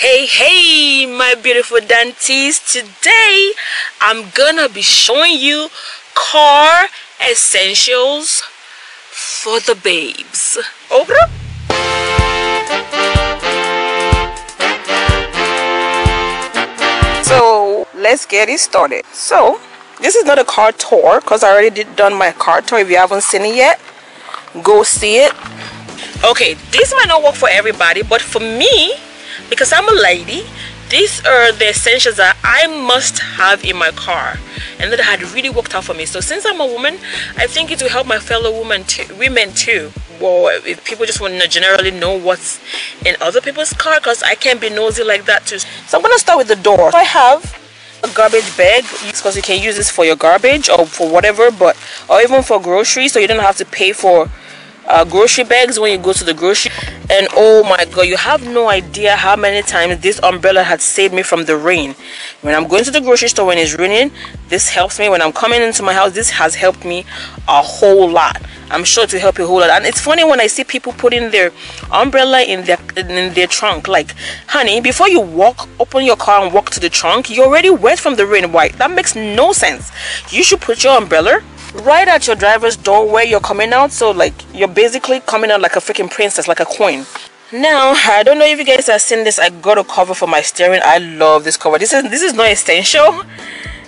Hey my beautiful Danties, today I'm gonna be showing you car essentials for the babes. Okay. So let's get it started. So this is not a car tour because I already done my car tour. If you haven't seen it yet, go see it. Okay, this might not work for everybody, but for me, because I'm a lady, these are the essentials that I must have in my car, and that had really worked out for me. So since I'm a woman, I think it will help my fellow women too. Well, if people just want to generally know what's in other people's car, because I can't be nosy like that too. So I'm going to start with the door. I have a garbage bag because you can use this for your garbage or for whatever, but or even for groceries, so you don't have to pay for grocery bags when you go to the grocery. And oh my god, you have no idea how many times this umbrella had saved me from the rain. When I'm going to the grocery store when it's raining, this helps me. When I'm coming into my house, this has helped me a whole lot. I'm sure to help you a whole lot. And it's funny when I see people putting their umbrella in their trunk. Like, honey, before you walk, open your car and walk to the trunk, you're already wet from the rain. Why? That makes no sense. You should put your umbrella right at your driver's door where you're coming out, so like you're basically coming out like a freaking princess, like a queen. Now I don't know if you guys have seen this. I got a cover for my steering. I love this cover. This is not essential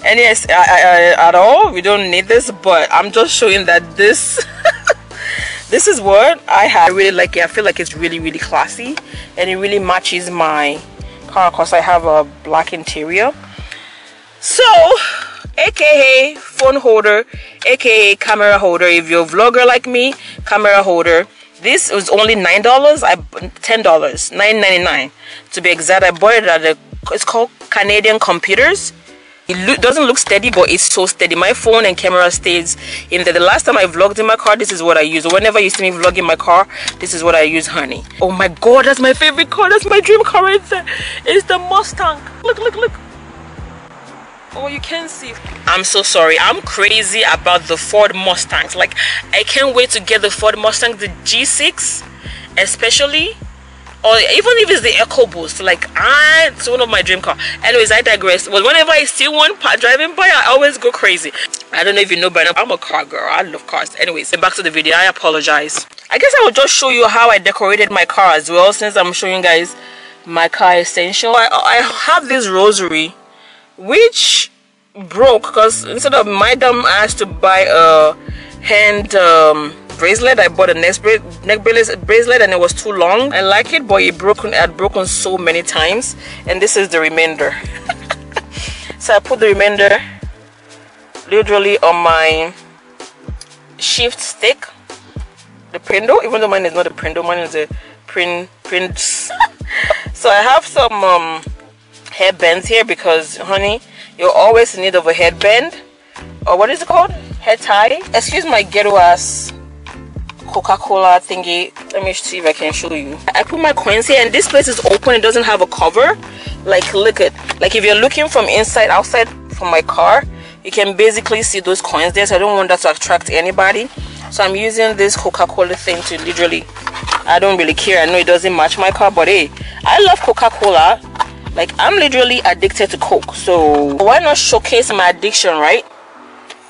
and yes at all, we don't need this, but I'm just showing that this this is what I have. I really like it. I feel like it's really classy and it really matches my car because I have a black interior. So aka phone holder, aka camera holder. If you're a vlogger like me, camera holder. This was only $9. $10, $9.99 to be exact. I bought it at it's called Canadian Computers. It doesn't look steady, but it's so steady. My phone and camera stays in there. The last time I vlogged in my car, this is what I use. Whenever you see me vlogging my car, this is what I use, honey. Oh my god, that's my favorite car. That's my dream car. It's the Mustang. Look. Oh, you can see. I'm so sorry. I'm crazy about the Ford Mustangs. Like, I can't wait to get the Ford Mustang, the G6 especially, or even if it's the EcoBoost. Like, it's one of my dream cars. Anyways, I digress. Well, whenever I see one driving by, I always go crazy. I don't know if you know by now, I'm a car girl. I love cars. Anyways, back to the video. I apologize. I guess I will just show you how I decorated my car as well, since I'm showing you guys my car essential. I have this rosary, which broke because instead of my dumb ass to buy a hand bracelet, I bought a neck bracelet and it was too long. I like it, but it had broken so many times, and this is the remainder. So I put the remainder literally on my shift stick, the Prendo, even though mine is not a Prendo, mine is a print. So I have some headbands here because, honey, you're always in need of a headband, or what is it called, head tie. Excuse my ghetto ass Coca-Cola thingy. Let me see if I can show you. I put my coins here, and this place is open. It doesn't have a cover. Like, look at, like, if you're looking from inside outside from my car, you can basically see those coins there. So I don't want that to attract anybody, so I'm using this Coca-Cola thing to literally, I don't really care. I know it doesn't match my car, but hey, I love Coca-Cola. Like, I'm literally addicted to Coke, so why not showcase my addiction, right?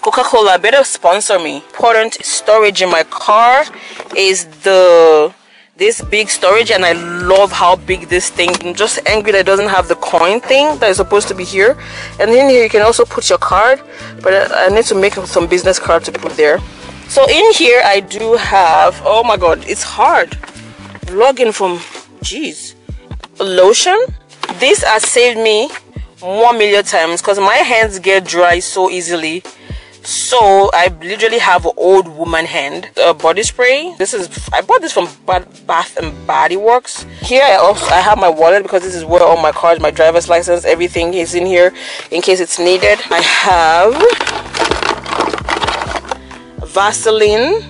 Coca-Cola better sponsor me. Important storage in my car is this big storage, and I love how big this thing. I'm just angry that it doesn't have the coin thing that is supposed to be here. And in here you can also put your card, but I need to make some business card to put there. So in here I do have, oh my god, it's hard vlogging from, jeez, lotion. This has saved me 1,000,000 times because my hands get dry so easily. So I literally have an old woman hand. A body spray. I bought this from Bath and Body Works. Here I have my wallet because this is where all my cards, my driver's license, everything is in here in case it's needed. I have Vaseline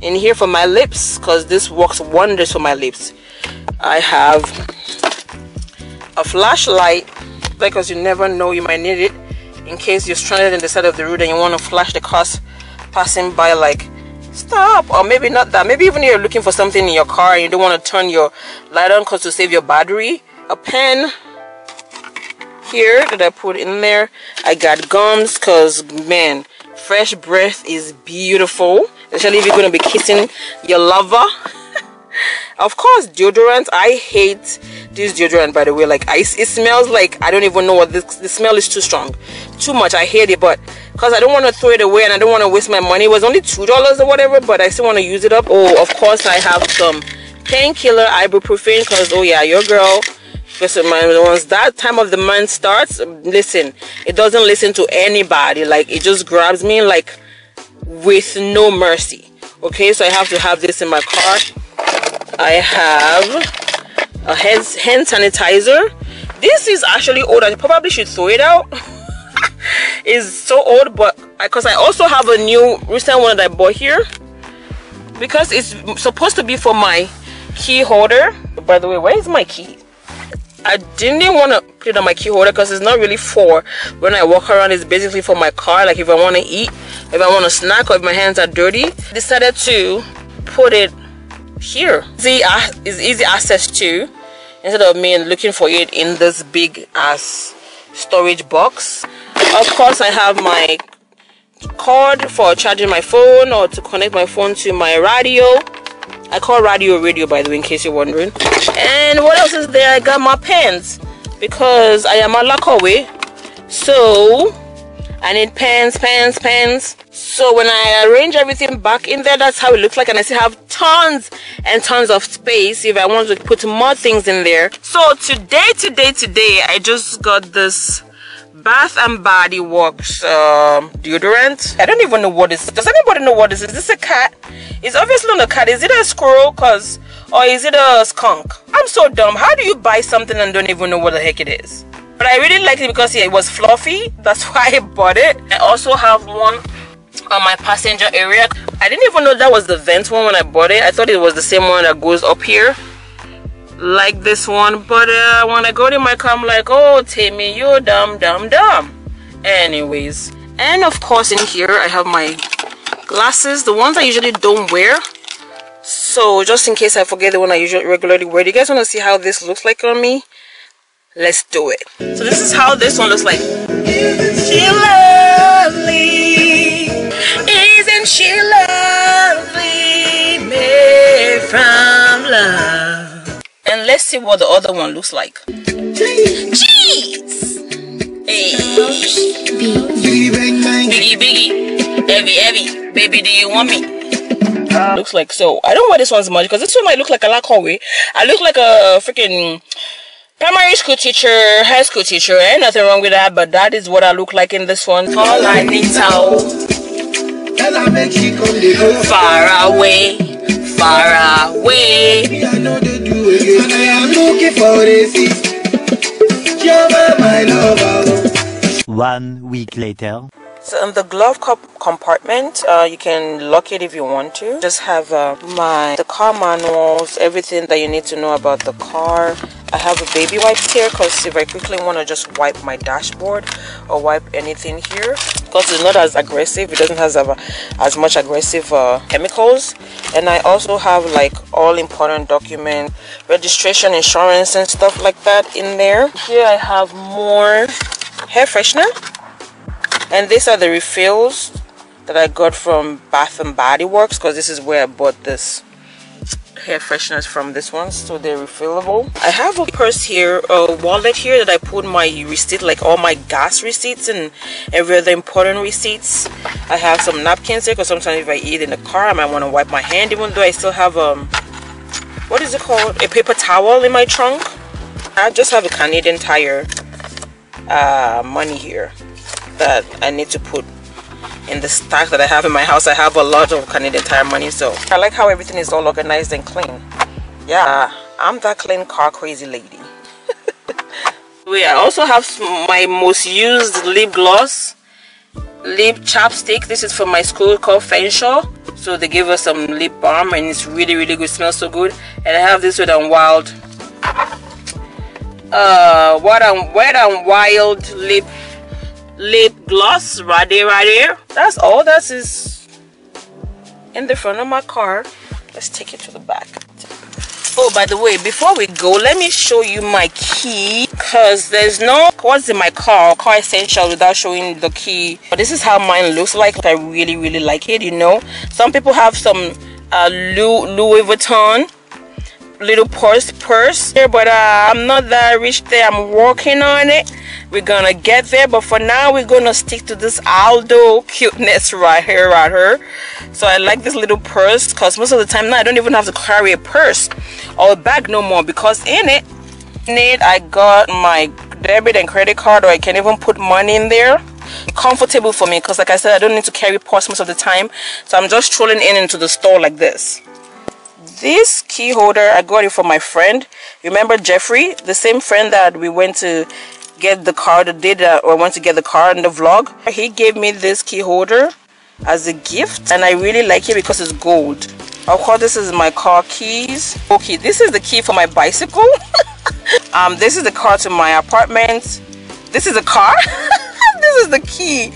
in here for my lips because this works wonders for my lips. I have a flashlight because you never know, you might need it in case you're stranded in the side of the road and you want to flash the cars passing by, like, stop, or maybe not that, maybe even you're looking for something in your car and you don't want to turn your light on because to save your battery, a pen here that I put in there. I got gums because, man, fresh breath is beautiful, especially if you're going to be kissing your lover. Of course, deodorant. I hate this deodorant, by the way. Like, it smells like, I don't even know what this, the smell is too strong, too much. I hate it, but because I don't want to throw it away and I don't want to waste my money. It was only $2 or whatever, but I still want to use it up. Oh, of course, I have some painkiller ibuprofen because, oh yeah, your girl, once that time of the month starts, listen, it doesn't listen to anybody. Like, it just grabs me like with no mercy. Okay, so I have to have this in my car. I have a hand sanitizer. This is actually old. I probably should throw it out. It's so old, but because I also have a new recent one that I bought here, because it's supposed to be for my key holder. By the way, where is my key? I didn't want to put it on my key holder because it's not really for when I walk around. It's basically for my car, like if I want to eat, if I want to snack, or if my hands are dirty. I decided to put it here. See, it's easy access to, instead of me looking for it in this big ass storage box. Of course, I have my cord for charging my phone or to connect my phone to my radio. I call radio, by the way, in case you're wondering. And what else is there? I got my pens because I am a lockaway, so I need pens. So when I arrange everything back in there, that's how it looks like. And I still have tons and tons of space if I want to put more things in there. So today I just got this Bath and Body Works deodorant. I don't even know what this is. Does anybody know what this is? Is this a cat? It's obviously not a cat. Is it a squirrel? Cause, or is it a skunk? I'm so dumb. How do you buy something and don't even know what the heck it is? But I really liked it because it was fluffy. That's why I bought it. I also have one on my passenger area. I didn't even know that was the vent one when I bought it. I thought it was the same one that goes up here, like this one. But when I got in my car, I'm like, oh, Tammy, you dumb. Anyways, and of course in here I have my glasses, the ones I usually don't wear. So just in case I forget the one I usually regularly wear. Do you guys want to see how this looks like on me? Let's do it. So this is how this one looks like. Isn't she lovely made from love? And let's see what the other one looks like. Cheese! Hey. Biggie. Heavy. Baby, do you want me? Looks like so. I don't wear this one as much because this one might look like a lackaway. I look like a freaking primary school teacher, high school teacher. Ain't nothing wrong with that, but that is what I look like in this one. All I need now, far away. I know they do it, and I am looking for this. You're my lover. 1 week later. So in the glove compartment, you can lock it if you want to. Just have the car manuals, everything that you need to know about the car. I have a baby wipes here because if I quickly want to just wipe my dashboard or wipe anything here, because it's not as aggressive, it doesn't have as much aggressive chemicals. And I also have like all important documents, registration, insurance, and stuff like that in there. Here I have more hair freshener. And these are the refills that I got from Bath and Body Works because this is where I bought this hair fresheners from, this one, so they're refillable. I have a purse here, a wallet here that I put my receipt, like all my gas receipts and every other important receipts. I have some napkins here because sometimes if I eat in the car I might want to wipe my hand, even though I still have what is it called, a paper towel in my trunk. I just have a Canadian Tire money here that I need to put in the stack that I have in my house. I have a lot of Canadian Tire money, so I like how everything is all organized and clean. Yeah, I'm that clean car crazy lady. I also have my most used lip gloss, lip chapstick. This is from my school called Fenshaw, so they gave us some lip balm and it's really good. It smells so good. And I have this Wet and Wild lip gloss right there. That's all that is in the front of my car. Let's take it to the back. Oh, by the way, before we go, let me show you my key, because there's no what's in my car essential without showing the key. But this is how mine looks like. I really like it. You know, some people have some Louis Vuitton little purse here, but I'm not that rich there. I'm working on it. We're gonna get there, but for now we're gonna stick to this Aldo cuteness right here. So I like this little purse, because most of the time now I don't even have to carry a purse or a bag no more, because in it I got my debit and credit card, or I can even put money in there. Comfortable for me, because like I said, I don't need to carry purse most of the time, so I'm just strolling into the store like this. This key holder, I got it from my friend. Remember Jeffrey, the same friend that we went to get the car, that did or went to get the car in the vlog. He gave me this key holder as a gift, and I really like it because it's gold. Of course, this is my car keys. Okay, this is the key for my bicycle. This is the car to my apartment. This is the car. This is the key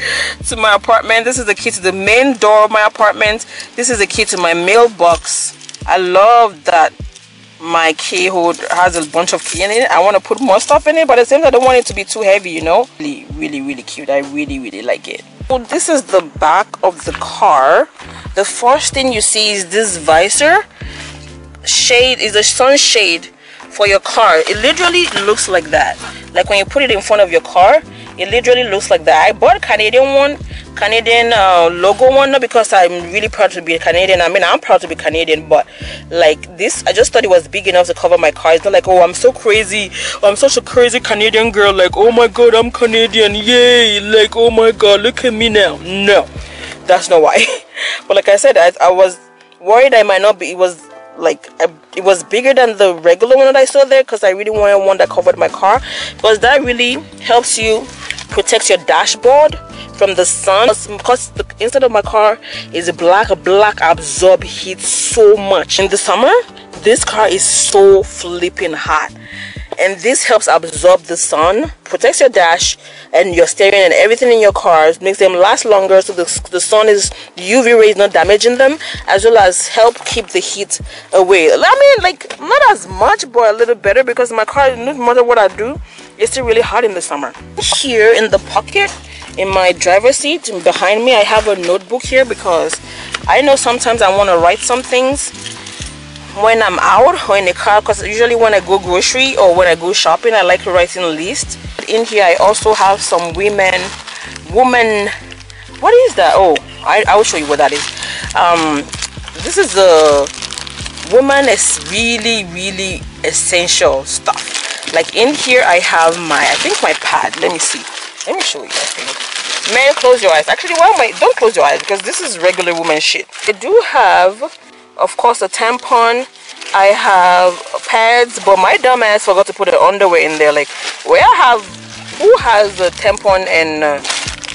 to my apartment. This is the key to the main door of my apartment. This is the key to my mailbox. I love that my key holder has a bunch of key in it. I want to put more stuff in it, but at the same time I don't want it to be too heavy, you know. Really cute. I really like it. So this is the back of the car. The first thing you see is this visor shade, is the sunshade for your car. It literally looks like that. Like when you put it in front of your car, it literally looks like that. I bought a Canadian logo one, not because I'm really proud to be a Canadian. I mean, I'm proud to be Canadian, but like this, I just thought it was big enough to cover my car. It's not like, oh, I'm so crazy, oh, I'm such a crazy Canadian girl, like, oh my god, I'm Canadian, yay, like, oh my god, look at me now. No, that's not why. But like I said, I was worried I might not be. It was like it was bigger than the regular one that I saw there, because I really wanted one that covered my car, because that really helps you protect your dashboard from the sun, because the inside of my car is black, absorb heat so much. In the summer, this car is so flipping hot, and this helps absorb the sun, protects your dash and your steering and everything in your cars, makes them last longer, so the sun is, the UV rays not damaging them, as well as help keep the heat away. I mean, like, not as much, but a little better, because my car, no matter what I do, it's still really hot in the summer. Here in the pocket, in my driver's seat behind me, I have a notebook here, because I know sometimes I want to write some things when I'm out or in the car, because usually when I go grocery or when I go shopping, I like to write in a list. In here I also have some woman, what is that? Oh, I will show you what that is. This is the woman is really essential stuff. Like in here I have my, I think my pad, let me see, let me show you. I think, man, close your eyes. Actually, why am I, don't close your eyes, because this is regular woman shit. I do have, of course, a tampon. I have pads, but my dumb ass forgot to put the underwear in there. Like, where I have, who has a tampon and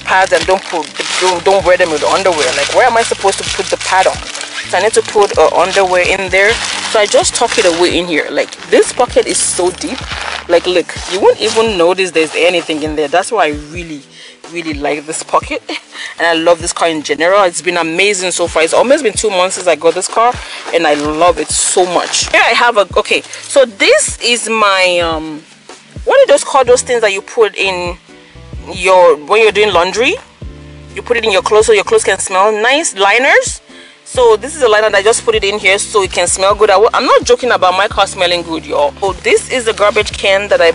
pads and don't wear them with underwear? Like, where am I supposed to put the pad on? So I need to put underwear in there. So I just tuck it away in here. Like, this pocket is so deep. Like, look, you won't even notice there's anything in there. That's why I really like this pocket, and I love this car in general. It's been amazing so far. It's almost been 2 months since I got this car, and I love it so much. Here I have a, okay, so this is my what are those called, those things that you put in your, when you're doing laundry, you put it in your clothes so your clothes can smell nice, liners. So this is a liner that I just put it in here so it can smell good. I'm not joking about my car smelling good, y'all. So this is the garbage can that I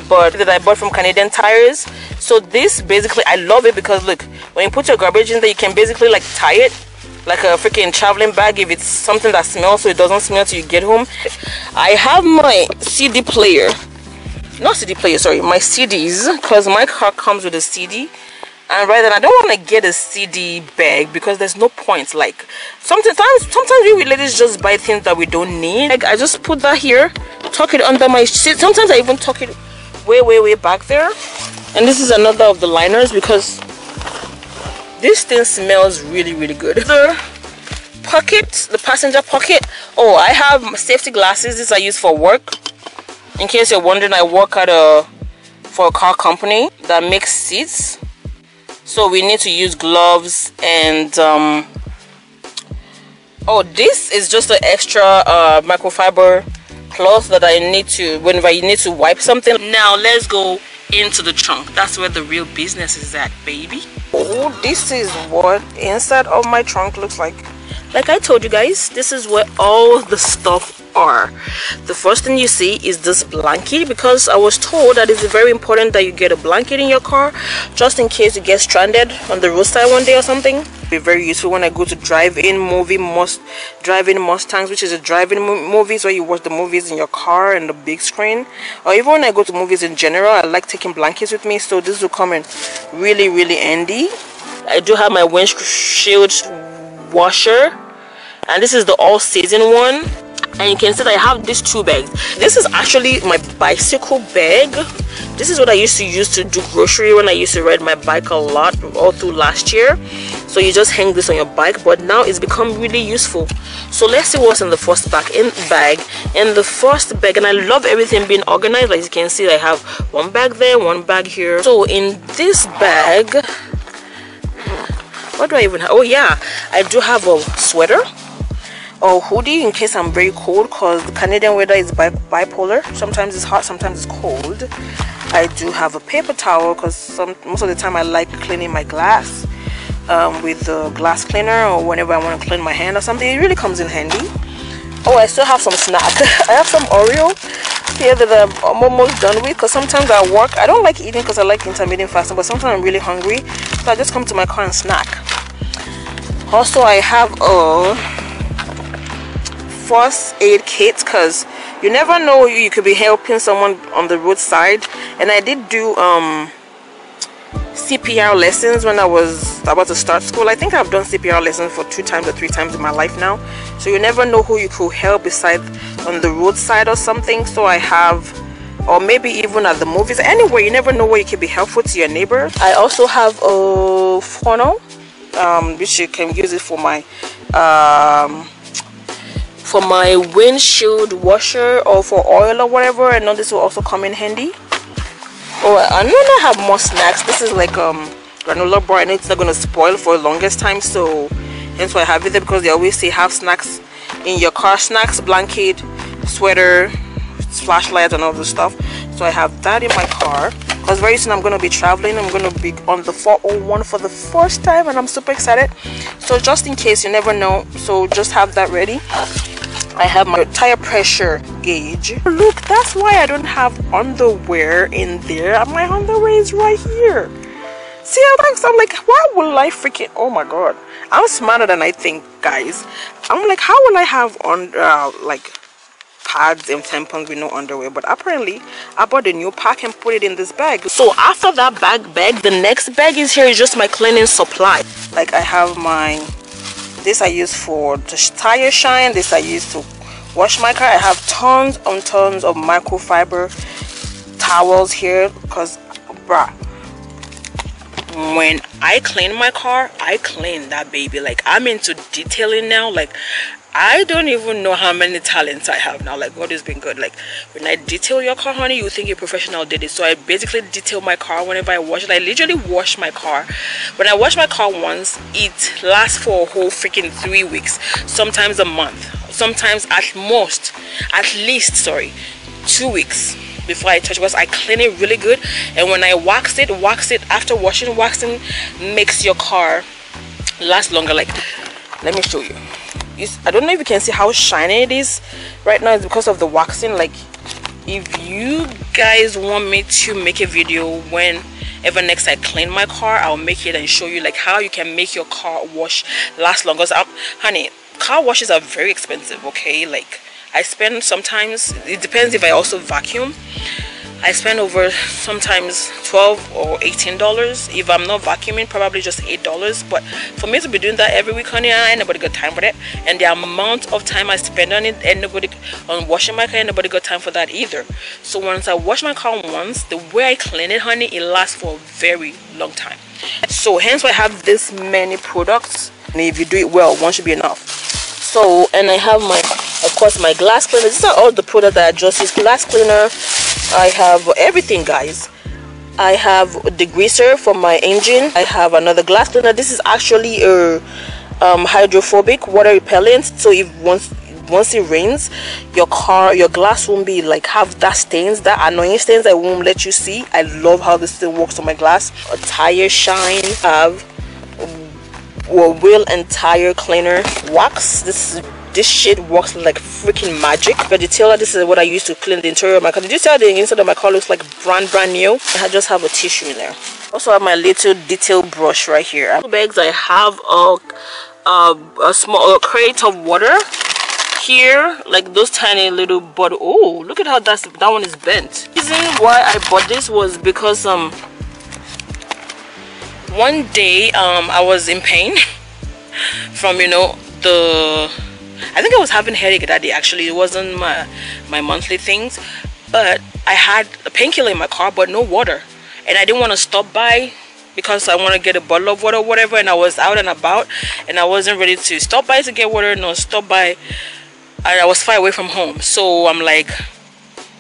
bought from Canadian Tires. So this basically, I love it because look, when you put your garbage in there, you can basically like tie it like a freaking traveling bag if it's something that smells, so it doesn't smell till you get home. I have my CD player, not CD player, sorry, my CDs, because my car comes with a CD. And rather than, I don't want to get a CD bag because there's no point. Like sometimes we ladies just buy things that we don't need. Like I just put that here, tuck it under my seat. Sometimes I even tuck it way back there. And this is another of the liners because this thing smells really good. The pocket, the passenger pocket. Oh, I have safety glasses. These I use for work. In case you're wondering, I work at for a car company that makes seats. So we need to use gloves and oh, this is just an extra microfiber cloth that I need to, whenever you need to wipe something. Now let's go into the trunk. That's where the real business is at, baby. Oh, this is what inside of my trunk looks like. Like I told you guys, this is where all the stuff are. The first thing you see is this blanket, because I was told that it's very important that you get a blanket in your car just in case you get stranded on the roadside one day or something. It'll be very useful when I go to drive-in Mustangs, which is a drive-in movies where you watch the movies in your car and the big screen, or even when I go to movies in general. I like taking blankets with me, so this will come in really, really handy. I do have my windshield washer, and this is the all-season one. And you can see that I have these two bags. This is actually my bicycle bag. This is what I used to use to do grocery when I used to ride my bike a lot all through last year. So you just hang this on your bike, but now it's become really useful. So let's see what's in the first bag. In the first bag, and I love everything being organized. Like you can see, I have one bag there, one bag here. So in this bag, what do I even have? Oh yeah, I do have a sweater or hoodie in case I'm very cold, because the Canadian weather is bipolar. Sometimes it's hot, sometimes it's cold. I do have a paper towel, because most of the time I like cleaning my glass with the glass cleaner, or whenever I want to clean my hand or something. It really comes in handy. Oh, I still have some snack. I have some Oreo here that I'm almost done with, because sometimes I work, I don't like eating because I like intermittent fasting, but sometimes I'm really hungry, so I just come to my car and snack. Also, I have a first aid kit, because you never know, you could be helping someone on the roadside. And I did do CPR lessons when I was about to start school. I think I've done CPR lessons for 2 times or 3 times in my life now, so you never know who you could help beside on the roadside or something. So I have, or maybe even at the movies, anywhere, you never know where you could be helpful to your neighbor. I also have a funnel, which you can use it for my windshield washer or for oil or whatever. I know this will also come in handy. Oh, I know I have more snacks. This is like granola bar, and it's not gonna spoil for the longest time, so that's why I have it there, because they always say have snacks in your car. Snacks, blanket, sweater, flashlights, and all this stuff. So I have that in my car, because very soon I'm gonna be traveling. I'm gonna be on the 401 for the first time, and I'm super excited. So just in case, you never know, so just have that ready. I have my tire pressure gauge. Look, that's why I don't have underwear in there. My underwear is right here. See, I'm like, why will I freaking, oh my god, I'm smarter than I think, guys. I'm like, how will I have on like pads and tampons with no underwear? But apparently I bought a new pack and put it in this bag. So after that bag, the next bag is here is just my cleaning supply. Like I have my, this I use for the tire shine, this I use to wash my car. I have tons and tons of microfiber towels here, because bruh, when I clean my car, I clean that baby. Like I'm into detailing now. Like I don't even know how many talents I have now. Like God has been good. Like when I detail your car, honey, you think a professional did it. So I basically detail my car whenever I wash it. I literally wash my car. When I wash my car once, it lasts for a whole freaking 3 weeks, sometimes a month, sometimes at least 2 weeks before I touch it, because I clean it really good. And when I wax it after washing, waxing makes your car last longer. Like let me show you. I don't know if you can see how shiny it is right now. It's because of the waxing. Like if you guys want me to make a video whenever next I clean my car, I'll make it and show you like how you can make your car wash last longer. So, honey, car washes are very expensive, okay? Like I spend sometimes, it depends if I also vacuum, I spend over sometimes $12 or $18. If I'm not vacuuming, probably just $8. But for me to be doing that every week, honey, I ain't nobody got time for that. And the amount of time I spend on it, and nobody on washing my car, ain't nobody got time for that either. So once I wash my car once, the way I clean it, honey, it lasts for a very long time. So hence why I have this many products, and if you do it well, one should be enough. So, and I have my, of course, my glass cleaner. These are all the products that I just use. Glass cleaner, I have everything, guys. I have degreaser for my engine. I have another glass cleaner. This is actually a hydrophobic, water repellent. So if once once it rains, your car, your glass won't be like have that stains, that annoying stains I won't let you see. I love how this thing works on my glass. A tire shine, have wheel and tire cleaner wax. This shit works like freaking magic. But the tailor, this is what I use to clean the interior of my car. Did you tell the inside of my car looks like brand new? I just have a tissue in there. Also have my little detail brush right here. Bags, I have a crate of water here, like those tiny little bottle. Oh, look at how that one is bent. The reason why I bought this was because one day I was in pain from, you know, I think I was having headache that day. Actually, it wasn't my monthly things, but I had a painkiller in my car but no water, and I didn't want to stop by because I want to get a bottle of water or whatever, and I was out and about and I wasn't ready to stop by to get water, no stop by, and I was far away from home. So I'm like,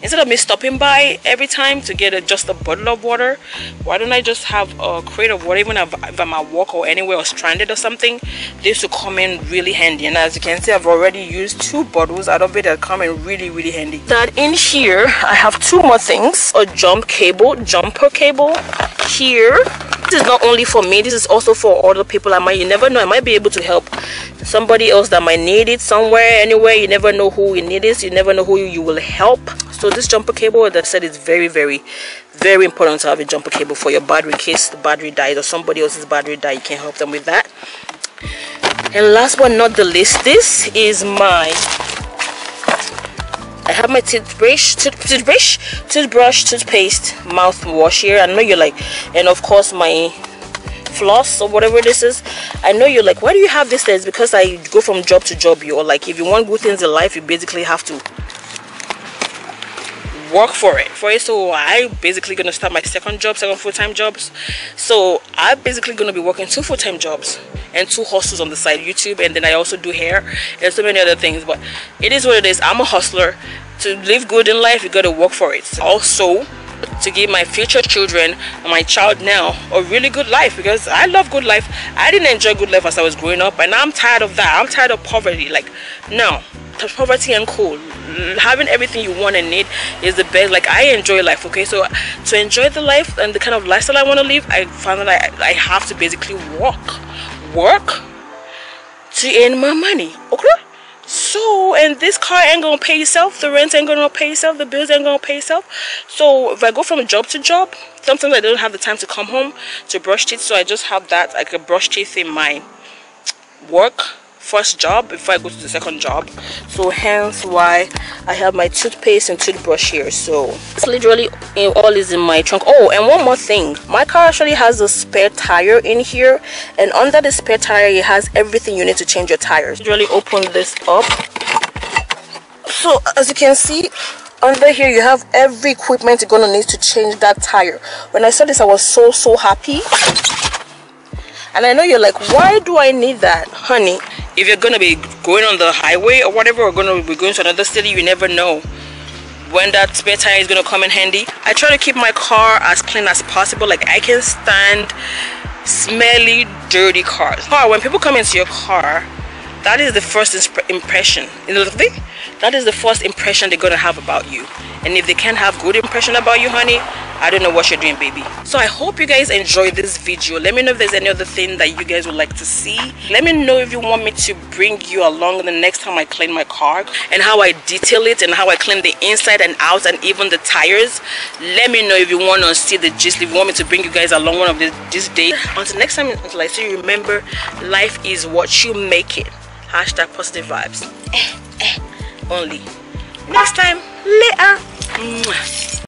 instead of me stopping by every time to get just a bottle of water, why don't I just have a crate of water? Even if I'm at work or anywhere or stranded or something, this will come in really handy. And as you can see, I've already used 2 bottles out of it that come in really handy. That in here, I have 2 more things. A jumper cable here. This is not only for me, this is also for other people. You never know, I might be able to help somebody else that might need it somewhere, anywhere. You never know who you need this, you never know who you will help. So this jumper cable, as I said, is very important to have a jumper cable for your battery in case the battery dies or somebody else's battery dies, you can help them with that. And last but not the least, this is I have my toothbrush, toothpaste, mouthwash here. I know you're like, and of course my floss or whatever this is. I know you're like, why do you have this? It's because I go from job to job. You're like, if you want good things in life, you basically have to work for it. So I basically gonna start my second full-time jobs. So I'm basically gonna be working 2 full-time jobs and 2 hustles on the side, YouTube, and then I also do hair and so many other things. But it is what it is. I'm a hustler. To live good in life, you gotta work for it. Also, to give my future children and my child now a really good life, because I love good life. I didn't enjoy good life as I was growing up, and I'm tired of that. I'm tired of poverty. Like, no, poverty ain't cool. Having everything you want and need is the best. Like, I enjoy life, okay? So to enjoy the life and the kind of lifestyle I want to live, I found that I have to basically work to earn my money, okay? So, and this car ain't gonna pay itself, the rent ain't gonna pay itself, the bills ain't gonna pay itself. So if I go from job to job, sometimes I don't have the time to come home to brush teeth, so I just have that. I can brush teeth in my work first job before I go to the second job. So hence why I have my toothpaste and toothbrush here. So it's literally all is in my trunk. Oh, and one more thing, my car actually has a spare tire in here, and under the spare tire it has everything you need to change your tires. Literally open this up, so as you can see under here you have every equipment you're gonna need to change that tire. When I saw this, I was so happy. And I know you're like, why do I need that? Honey, if you're going to be going on the highway or whatever, or going to be going to another city, you never know when that spare tire is going to come in handy. I try to keep my car as clean as possible. Like, I can stand smelly, dirty cars. When people come into your car, that is the first impression. You know the thing? That is the first impression they're going to have about you. And if they can't have good impression about you, honey, I don't know what you're doing, baby. So I hope you guys enjoyed this video. Let me know if there's any other thing that you guys would like to see. Let me know if you want me to bring you along the next time I clean my car, and how I detail it, and how I clean the inside and out, and even the tires. Let me know if you want to see the gist, if you want me to bring you guys along one of this day. Until next time, until I see you, remember, life is what you make it. # positive vibes. Only. Next time, later.